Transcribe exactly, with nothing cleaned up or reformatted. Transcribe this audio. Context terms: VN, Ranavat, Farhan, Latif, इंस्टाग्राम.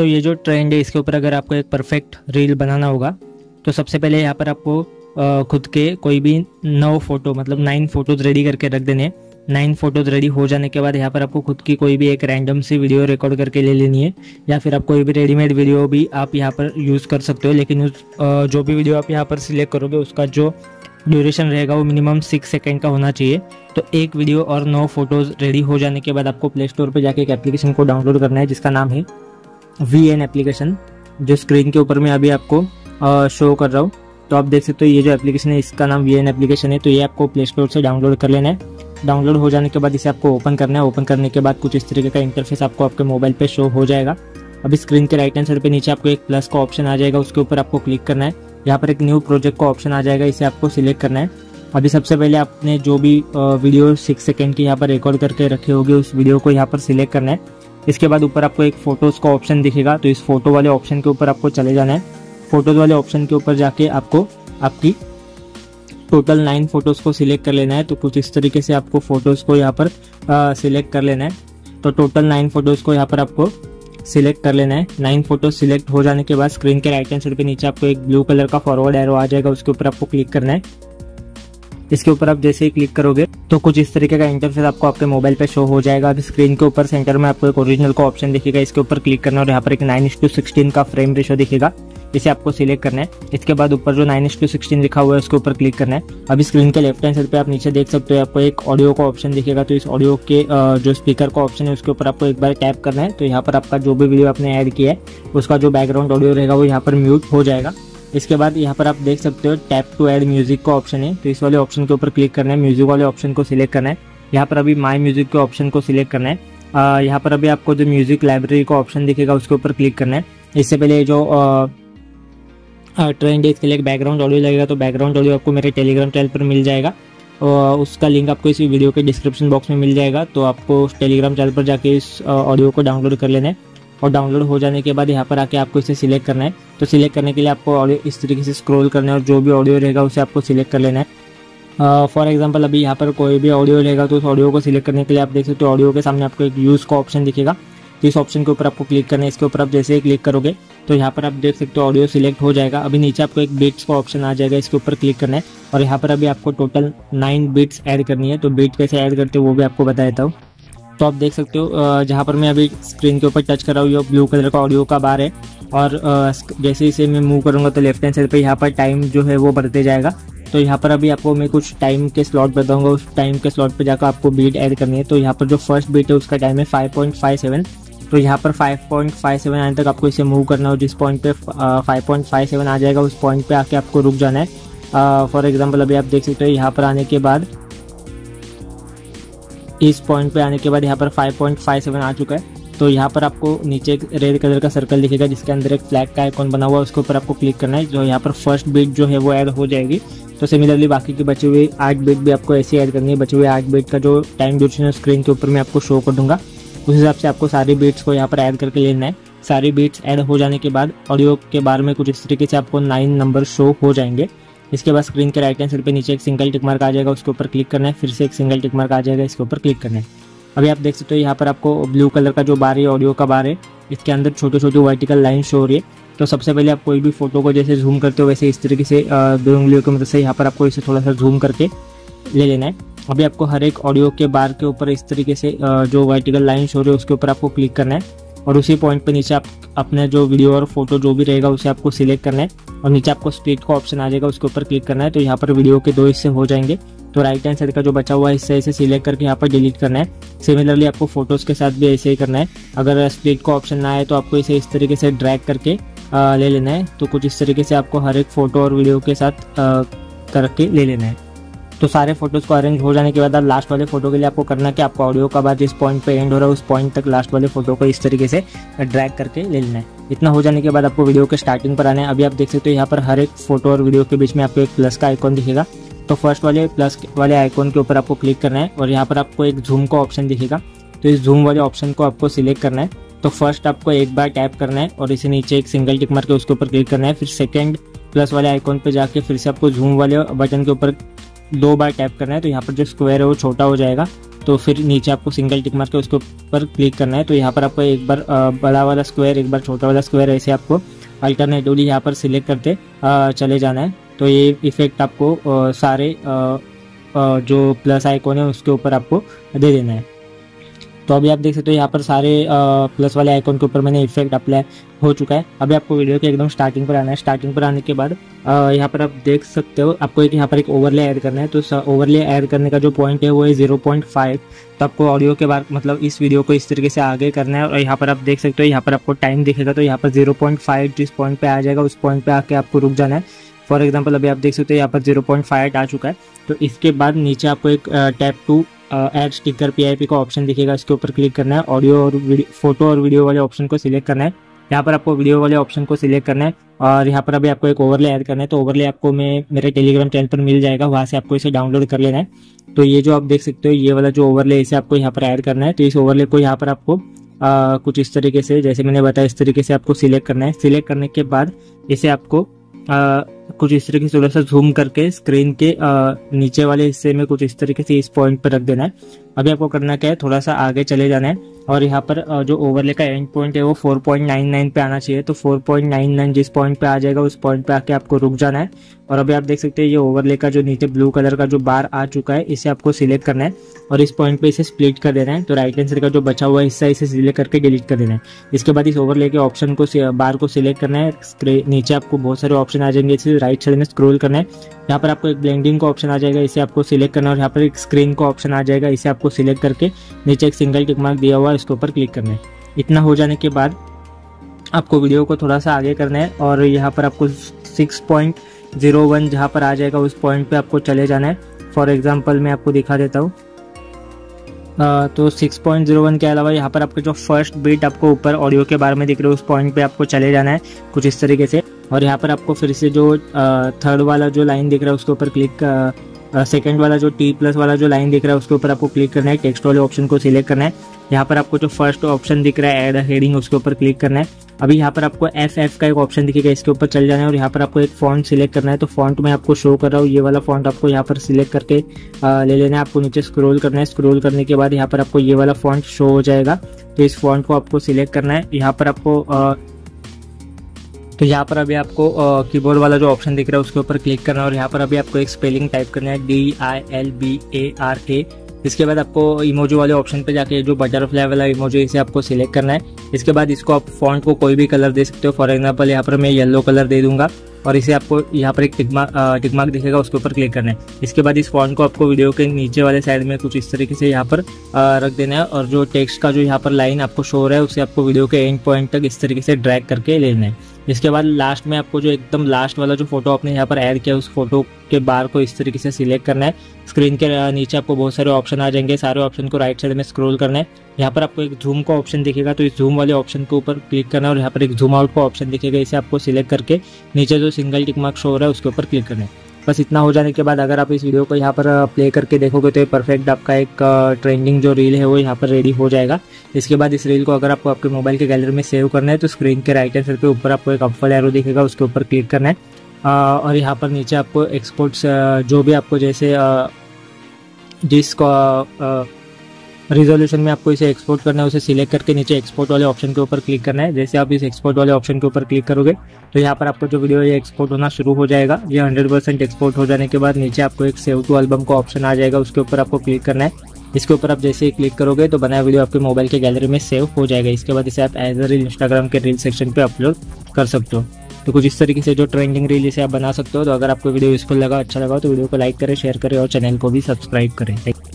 तो ये जो ट्रेंड है इसके ऊपर अगर आपको एक परफेक्ट रील बनाना होगा तो सबसे पहले यहाँ पर आपको खुद के कोई भी नौ फोटो मतलब नाइन फोटोज़ रेडी करके रख देने। नाइन फोटोज रेडी हो जाने के बाद यहाँ पर आपको खुद की कोई भी एक रैंडम सी वीडियो रिकॉर्ड करके ले लेनी है, या फिर आप कोई भी रेडीमेड वीडियो भी आप यहाँ पर यूज़ कर सकते हो। लेकिन उस जो भी वीडियो आप यहाँ पर सिलेक्ट करोगे उसका जो ड्यूरेशन रहेगा वो मिनिमम सिक्स सेकेंड का होना चाहिए। तो एक वीडियो और नौ फोटोज़ रेडी हो जाने के बाद आपको प्ले स्टोर पर जाके एक एप्लीकेशन को डाउनलोड करना है जिसका नाम है वी एन एप्लीकेशन, जो स्क्रीन के ऊपर मैं अभी आपको शो कर रहा हूँ। तो आप देख सकते हो ये जो एप्लीकेशन है इसका नाम वी एन एप्लीकेशन है। तो ये आपको प्ले स्टोर से डाउनलोड कर लेना है। डाउनलोड हो जाने के बाद इसे आपको ओपन करना है। ओपन करने के बाद कुछ इस तरीके का इंटरफेस आपको आपके मोबाइल पे शो हो जाएगा। अभी स्क्रीन के राइट हैंड साइड पे नीचे आपको एक प्लस का ऑप्शन आ जाएगा, उसके ऊपर आपको क्लिक करना है। यहाँ पर एक न्यू प्रोजेक्ट का ऑप्शन आ जाएगा, इसे आपको सिलेक्ट करना है। अभी सबसे पहले आपने जो भी वीडियो सिक्स सेकेंड की यहाँ पर रिकॉर्ड करके रखी होगी उस वीडियो को यहाँ पर सिलेक्ट करना है। इसके बाद ऊपर आपको एक फ़ोटोज़ का ऑप्शन दिखेगा, तो इस फोटो वाले ऑप्शन के ऊपर आपको चले जाना है। फ़ोटोज़ वाले ऑप्शन के ऊपर जाके आपको आपकी टोटल नाइन फोटोज़ को सिलेक्ट कर लेना है। तो कुछ इस तरीके से आपको फ़ोटोज़ को यहाँ पर सिलेक्ट कर लेना है। तो टोटल नाइन फ़ोटोज़ को यहाँ पर आपको सिलेक्ट कर लेना है। नाइन फोटोज़ सिलेक्ट हो जाने के बाद स्क्रीन के राइट हैंड साइड पे नीचे आपको एक ब्लू कलर का फॉरवर्ड एरो आ जाएगा, उसके ऊपर आपको क्लिक करना है। इसके ऊपर आप जैसे ही क्लिक करोगे तो कुछ इस तरीके का इंटरफेस आपको आपके मोबाइल पे शो हो जाएगा। अभी स्क्रीन के ऊपर सेंटर में आपको एक ओरिजिनल का ऑप्शन दिखेगा, इसके ऊपर क्लिक करना है और यहाँ पर एक नाइन इस टू सिक्सटीन का फ्रेम रेशो दिखेगा, इसे आपको सिलेक्ट करना है। इसके बाद ऊपर जो नाइन इस टू सिक्सटीन लिखा हुआ है उसके ऊपर क्लिक करना है। अभी स्क्रीन के लेफ्ट हैंड साइड पर आप नीचे देख सकते हो आपको एक ऑडियो का ऑप्शन दिखेगा, तो इस ऑडियो के जो स्पीकर का ऑप्शन है उसके ऊपर आपको एक बार टैप करना है। तो यहाँ पर आपका जो भी वीडियो आपने ऐड किया है उसका जो बैकग्राउंड ऑडियो रहेगा वो यहाँ पर म्यूट हो जाएगा। इसके बाद यहाँ पर आप देख सकते हो टैप टू ऐड म्यूजिक का ऑप्शन है, तो इस वाले ऑप्शन के ऊपर क्लिक करना है। म्यूजिक वाले ऑप्शन को सिलेक्ट करना है। यहाँ पर अभी माय म्यूजिक के ऑप्शन को सिलेक्ट करना है। आ, यहाँ पर अभी आपको जो म्यूजिक लाइब्रेरी का ऑप्शन दिखेगा उसके ऊपर क्लिक करना है। इससे पहले जो आ, आ, ट्रेंड है इसके लिए एक बैकग्राउंड ऑडियो लगेगा, तो बैकग्राउंड ऑडियो आपको मेरे टेलीग्राम चैनल पर मिल जाएगा। उसका लिंक आपको इस वीडियो के डिस्क्रिप्शन बॉक्स में मिल जाएगा। तो आपको टेलीग्राम चैनल पर जाके इस ऑडियो को डाउनलोड कर लेना है और डाउनलोड हो जाने के बाद यहाँ पर आके आपको इसे सिलेक्ट करना है। तो सिलेक्ट करने के लिए आपको ऑडियो इस तरीके से स्क्रॉल करना है और जो भी ऑडियो रहेगा उसे आपको सिलेक्ट कर लेना है। फॉर एग्जांपल अभी यहाँ पर कोई भी ऑडियो रहेगा, तो उस ऑडियो को सिलेक्ट करने के लिए आप देख सकते हो ऑडियो के सामने आपको एक यूज़ का ऑप्शन दिखेगा, तो इस ऑप्शन के ऊपर आपको क्लिक करना है। इसके ऊपर आप जैसे ही क्लिक करोगे तो यहाँ पर आप देख सकते हो ऑडियो सिलेक्ट हो जाएगा। अभी नीचे आपको एक बीट्स का ऑप्शन आ जाएगा, इसके ऊपर क्लिक करना है और यहाँ पर अभी आपको टोटल नाइन बीट्स ऐड करनी है। तो बीट कैसे ऐड करते हो वो भी आपको बता देता हूँ। तो आप देख सकते हो जहाँ पर मैं अभी स्क्रीन के ऊपर टच कर रहा हूँ ये ब्लू कलर का ऑडियो का बार है, और जैसे इसे मैं मूव करूँगा तो लेफ्ट हैंड साइड पे यहाँ पर टाइम जो है वो बढ़ते जाएगा। तो यहाँ पर अभी आपको मैं कुछ टाइम के स्लॉट बताऊँगा, उस टाइम के स्लॉट पे जाकर आपको बीट ऐड करनी है। तो यहाँ पर जो फर्स्ट बीट है उसका टाइम है फाइव पॉइंट फाइव सेवन, तो यहाँ पर फाइव पॉइंट फाइव सेवन आने तक आपको इसे मूव करना हो। जिस पॉइंट पे फाइव पॉइंट फाइव सेवन आ जाएगा उस पॉइंट पे आके आपको रुक जाना है। फॉर एग्जाम्पल अभी आप देख सकते हो यहाँ पर आने के बाद इस पॉइंट पे आने के बाद यहाँ पर फाइव पॉइंट फाइव सेवन आ चुका है। तो यहाँ पर आपको नीचे एक रेड कलर का सर्कल दिखेगा जिसके अंदर एक फ्लैग का आइकॉन बना हुआ है, उसके ऊपर आपको क्लिक करना है। जो यहाँ पर फर्स्ट बीट जो है वो ऐड हो जाएगी। तो सिमिलरली बाकी के बचे हुए आठ बीट भी आपको ऐसे ऐड करनी है। बचे हुए आठ बीट का जो टाइम ड्यूरेशन है स्क्रीन के ऊपर मैं आपको शो कर दूंगा, उस हिसाब से आपको सारी बीट्स को यहाँ पर ऐड करके लेना है। सारी बीट्स ऐड हो जाने के बाद ऑडियो के बार में कुछ इस तरीके से आपको नाइन नंबर शो हो जाएंगे। इसके बाद स्क्रीन के राइट हैंड साइड पे नीचे एक सिंगल टिक मार्क आ जाएगा, उसके ऊपर क्लिक करना है। फिर से एक सिंगल टिक मार्क आ जाएगा, इसके ऊपर क्लिक करना है। अभी आप देख सकते हो यहाँ पर आपको ब्लू कलर का जो बार है ऑडियो का बार है इसके अंदर छोटे छोटे वर्टिकल लाइन शो हो रही है। तो सबसे पहले आप कोई भी फोटो को जैसे जूम करते हो वैसे इस तरीके से दो उंगलियों की मदद से यहाँ पर आपको इसे थोड़ा सा जूम करके ले लेना है। अभी आपको हर एक ऑडियो के बार के ऊपर इस तरीके से जो वर्टिकल लाइन शो हो रही है उसके ऊपर आपको क्लिक करना है और उसी पॉइंट पे नीचे आप अपने जो वीडियो और फोटो जो भी रहेगा उसे आपको सिलेक्ट करना है और नीचे आपको स्प्लिट का ऑप्शन आ जाएगा, उसके ऊपर क्लिक करना है। तो यहाँ पर वीडियो के दो हिस्से हो जाएंगे, तो राइट हैंड साइड का जो बचा हुआ हिस्सा इसे सिलेक्ट करके यहाँ पर डिलीट करना है। सिमिलरली आपको फोटोज़ के साथ भी ऐसे ही करना है। अगर स्प्लिट का ऑप्शन ना आए तो आपको इसे इस तरीके से ड्रैग करके आ, ले लेना है। तो कुछ इस तरीके से आपको हर एक फ़ोटो और वीडियो के साथ करके ले लेना है। तो सारे फोटोज़ को अरेंज हो जाने के बाद आप लास्ट वाले फोटो के लिए आपको करना है कि आपका ऑडियो का बार जिस पॉइंट पे एंड हो रहा है उस पॉइंट तक लास्ट वाले फोटो को इस तरीके से ड्रैग करके ले लेना है। इतना हो जाने के बाद आपको वीडियो के स्टार्टिंग पर आना है। अभी आप देख सकते हो यहाँ पर हर एक फोटो और वीडियो के बीच में आपको एक प्लस का आइकॉन दिखेगा, तो फर्स्ट वाले प्लस वाले आइकॉन के ऊपर आपको क्लिक करना है और यहाँ पर आपको एक जूम का ऑप्शन दिखेगा, तो इस जूम वाले ऑप्शन को आपको सिलेक्ट करना है। तो फर्स्ट आपको एक बार टैप करना है और इसे नीचे एक सिंगल टिक मार के उसके ऊपर क्लिक करना है। फिर सेकेंड प्लस वाले आइकॉन पर जाके फिर से आपको जूम वाले बटन के ऊपर दो बार टैप करना है तो यहाँ पर जो स्क्वायर है वो छोटा हो जाएगा। तो फिर नीचे आपको सिंगल टिक मार के उसके ऊपर क्लिक करना है। तो यहाँ पर आपको एक बार बड़ा वाला स्क्वायर, एक बार छोटा वाला स्क्वायर, ऐसे आपको अल्टरनेटिवली यहाँ पर सिलेक्ट करते चले जाना है। तो ये इफेक्ट आपको सारे जो प्लस आइकॉन है उसके ऊपर आपको दे देना है। तो अभी आप देख सकते हो यहाँ पर सारे प्लस वाले आइकॉन के ऊपर मैंने इफेक्ट अप्लाई हो चुका है। अभी आपको वीडियो के एकदम स्टार्टिंग पर आना है। स्टार्टिंग पर आने के बाद यहाँ पर आप देख सकते हो आपको एक यहाँ पर एक ओवरले ऐड करना है। तो ओवरले ऐड करने का जो पॉइंट है वो है ज़ीरो पॉइंट फाइव। तो आपको ऑडियो के बाद मतलब इस वीडियो को इस तरीके से आगे करना है। और यहाँ पर आप देख सकते हो यहाँ पर आपको टाइम दिखेगा। तो यहाँ पर ज़ीरो पॉइंट फाइव जिस पॉइंट पर आ जाएगा उस पॉइंट पर आके आपको रुक जाना है। फॉर एग्जाम्पल अभी आप देख सकते हो यहाँ पर ज़ीरो पॉइंट फाइव आ चुका है। तो इसके बाद नीचे आपको एक tap to add sticker P I P का ऑप्शन दिखेगा, इसके ऊपर क्लिक करना है। ऑडियो और फोटो और वीडियो वाले ऑप्शन को सिलेक्ट करना है। यहाँ पर आपको वीडियो वाले ऑप्शन को सिलेक्ट करना है और यहाँ पर अभी आपको एक ओवरले ऐड करना है। तो ओवरले आपको मैं मेरे टेलीग्राम चैनल पर मिल जाएगा, वहाँ से आपको इसे डाउनलोड कर लेना है। तो ये जो आप देख सकते हो ये वाला जो ओवरले इसे आपको यहाँ पर ऐड करना है। तो इस ओवरले को यहाँ पर आपको आ, कुछ इस तरीके से जैसे मैंने बताया इस तरीके से आपको सिलेक्ट करना है। सिलेक्ट करने के बाद इसे आपको आ, कुछ इस तरीके से थोड़ा सा जूम करके स्क्रीन के आ, नीचे वाले हिस्से में कुछ इस तरीके से इस पॉइंट पर रख देना है। अभी आपको करना क्या है, थोड़ा सा आगे चले जाना है और यहाँ पर जो ओवरले का एंड पॉइंट है वो फोर पॉइंट नाइन नाइन पे आना चाहिए। तो फोर पॉइंट नाइन नाइन जिस पॉइंट पे आ जाएगा उस पॉइंट पे आके आपको रुक जाना है। और अभी आप देख सकते हैं ये ओवरले का जो नीचे ब्लू कलर का जो बार आ चुका है इसे आपको सिलेक्ट करना है और इस पॉइंट पे इसे स्प्लिट कर देना है। तो राइट हैंड साइड का जो बचा हुआ हिस्सा इसे सिलेक्ट करके डिलीट कर देना है। इसके बाद इस ओवरले के ऑप्शन को बार को सिलेक्ट करना है। नीचे आपको बहुत सारे ऑप्शन आ जाएंगे, इसे राइट साइड में स्क्रोल करना है। यहाँ पर आपको एक ब्लेंडिंग का ऑप्शन आ जाएगा, इसे आपको सिलेक्ट करना है। और यहाँ पर एक स्क्रीन का ऑप्शन आ जाएगा, इसे आपको सिलेक्ट करके नीचे एक सिंगल टिक मार्क दिया हुआ है इसके ऊपर क्लिक करना है। इतना हो जाने के बाद आपको वीडियो को थोड़ा सा आगे करना है और यहाँ पर आपको सिक्स पॉइंट ज़ीरो वन जहाँ पर आ जाएगा उस पॉइंट पे आपको चले जाना है। फॉर एग्जांपल मैं आपको दिखा देता हूँ। तो सिक्स पॉइंट ज़ीरो वन के अलावा यहाँ पर आपके जो फर्स्ट बीट आपको ऊपर ऑडियो के बारे में दिख रहे हो उस पॉइंट पे आपको चले जाना है कुछ इस तरीके से। और यहाँ पर आपको फिर से जो थर्ड वाला जो लाइन दिख रहा है उसके ऊपर क्लिक, सेकेंड वाला जो टी प्लस वाला जो लाइन दिख रहा है उसके ऊपर आपको क्लिक करना है। टेक्स्ट वाले ऑप्शन को सिलेक्ट करना है। यहाँ पर आपको जो फर्स्ट ऑप्शन दिख रहा है ऐड हेडिंग उसके ऊपर क्लिक करना है। अभी यहाँ पर आपको एफ एफ का एक ऑप्शन दिखेगा, इसके ऊपर चल जाना है। और यहाँ पर आपको एक फॉन्ट सिलेक्ट करना है। तो फॉन्ट मैं आपको शो कर रहा हूँ ये वाला फॉन्ट आपको यहाँ पर सिलेक्ट करके आ, ले लेना है। आपको नीचे स्क्रॉल करना है। स्क्रॉल करने के बाद यहाँ पर आपको ये वाला फॉन्ट शो हो जाएगा। तो इस फॉन्ट को आपको सिलेक्ट करना है। यहाँ पर आपको आ, तो यहाँ पर अभी आपको कीबोर्ड वाला जो ऑप्शन दिख रहा है उसके ऊपर क्लिक करना है। और यहाँ पर अभी आपको एक स्पेलिंग टाइप करना है, D I L B A R A. इसके बाद आपको इमोजी वाले ऑप्शन पे जाके जो बटरफ्लाई वाला इमोजी इसे आपको सिलेक्ट करना है। इसके बाद इसको आप फॉन्ट को कोई भी कलर दे सकते हो। फॉर एग्जांपल यहाँ पर मैं येलो कलर दे दूंगा और इसे आपको यहाँ पर एक टिकमार्क टिकमार्क दिखेगा उसके ऊपर क्लिक करना है। इसके बाद इस फॉन्ट को आपको वीडियो के नीचे वाले साइड में कुछ इस तरीके से यहाँ पर रख देना है। और जो टेक्स्ट का जो यहाँ पर लाइन आपको शो हो रहा है उसे आपको वीडियो के एंड पॉइंट तक इस तरीके से ड्रैग करके लेना है। इसके बाद लास्ट में आपको जो एकदम लास्ट वाला जो फोटो आपने यहाँ पर ऐड किया उस फोटो के बार को इस तरीके से सिलेक्ट करना है। स्क्रीन के नीचे आपको बहुत सारे ऑप्शन आ जाएंगे, सारे ऑप्शन को राइट साइड में स्क्रॉल करना है। यहाँ पर आपको एक जूम का ऑप्शन दिखेगा, तो इस जूम वाले ऑप्शन के ऊपर क्लिक करना है। और यहाँ पर एक जूम आउट का ऑप्शन दिखेगा, इसे आपको सिलेक्ट करके नीचे जो सिंगल टिक मार्क शो हो रहा है उसके ऊपर क्लिक करना है। बस इतना हो जाने के बाद अगर आप इस वीडियो को यहाँ पर प्ले करके देखोगे तो ये परफेक्ट आपका एक ट्रेंडिंग जो रील है वो यहाँ पर रेडी हो जाएगा। इसके बाद इस रील को अगर आपको आपके मोबाइल के गैलरी में सेव करना है तो स्क्रीन के राइट हैंड साइड पे ऊपर आपको एक अपवर्ड एरो दिखेगा उसके ऊपर क्लिक करना है। और यहाँ पर नीचे आपको एक्सपोर्ट्स जो भी आपको जैसे जिस रिजोल्यूशन में आपको इसे एक्सपोर्ट करना है उसे सिलेक्ट करके नीचे एक्सपोर्ट वाले ऑप्शन के ऊपर क्लिक करना है। जैसे आप इस एक्सपोर्ट वाले ऑप्शन के ऊपर क्लिक करोगे तो यहाँ पर आपको जो वीडियो ये एक्सपोर्ट होना शुरू हो जाएगा। ये हंड्रेड परसेंट एक्सपोर्ट हो जाने के बाद नीचे आपको एक सेव टू एल्बम का ऑप्शन आ जाएगा, उसके ऊपर आपको क्लिक करना है। इसके ऊपर आप जैसे ही क्लिक करोगे तो बनाया वीडियो आपके मोबाइल के गैलरी में सेव हो जाएगा। इसके बाद इसे आप एज अ रील इंस्टाग्राम के रील सेक्शन पर अपलोड कर सकते हो। तो कुछ इस तरीके से जो ट्रेंडिंग रील इसे आप बना सकते हो। तो अगर आपको वीडियो यूजफुल लगा, अच्छा लगा तो वीडियो को लाइक करें, शेयर करें और चैनल को भी सब्सक्राइब करें।